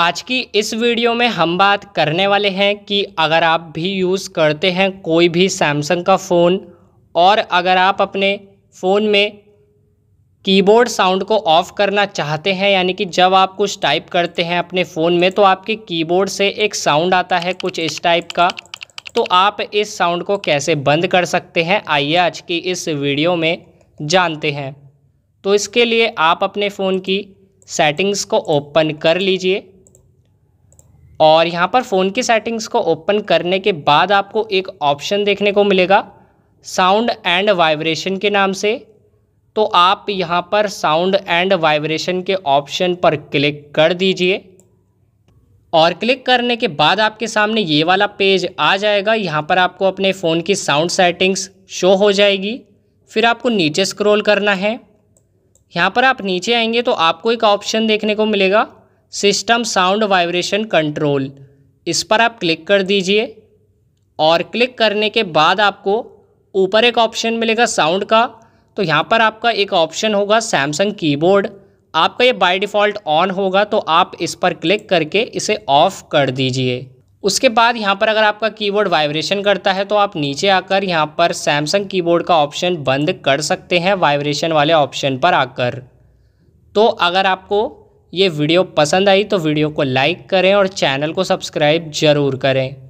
आज की इस वीडियो में हम बात करने वाले हैं कि अगर आप भी यूज़ करते हैं कोई भी सैमसंग का फ़ोन और अगर आप अपने फ़ोन में कीबोर्ड साउंड को ऑफ़ करना चाहते हैं, यानी कि जब आप कुछ टाइप करते हैं अपने फ़ोन में तो आपके कीबोर्ड से एक साउंड आता है कुछ इस टाइप का, तो आप इस साउंड को कैसे बंद कर सकते हैं आइए आज की इस वीडियो में जानते हैं। तो इसके लिए आप अपने फ़ोन की सेटिंग्स को ओपन कर लीजिए और यहाँ पर फ़ोन की सेटिंग्स को ओपन करने के बाद आपको एक ऑप्शन देखने को मिलेगा साउंड एंड वाइब्रेशन के नाम से। तो आप यहाँ पर साउंड एंड वाइब्रेशन के ऑप्शन पर क्लिक कर दीजिए और क्लिक करने के बाद आपके सामने ये वाला पेज आ जाएगा। यहाँ पर आपको अपने फ़ोन की साउंड सेटिंग्स शो हो जाएगी। फिर आपको नीचे स्क्रॉल करना है। यहाँ पर आप नीचे आएंगे तो आपको एक ऑप्शन देखने को मिलेगा सिस्टम साउंड वाइब्रेशन कंट्रोल, इस पर आप क्लिक कर दीजिए और क्लिक करने के बाद आपको ऊपर एक ऑप्शन मिलेगा साउंड का। तो यहाँ पर आपका एक ऑप्शन होगा सैमसंग कीबोर्ड, आपका ये बाय डिफ़ॉल्ट ऑन होगा तो आप इस पर क्लिक करके इसे ऑफ़ कर दीजिए। उसके बाद यहाँ पर अगर आपका कीबोर्ड वाइब्रेशन करता है तो आप नीचे आकर यहाँ पर सैमसंग कीबोर्ड का ऑप्शन बंद कर सकते हैं वाइब्रेशन वाले ऑप्शन पर आकर। तो अगर आपको ये वीडियो पसंद आई तो वीडियो को लाइक करें और चैनल को सब्सक्राइब ज़रूर करें।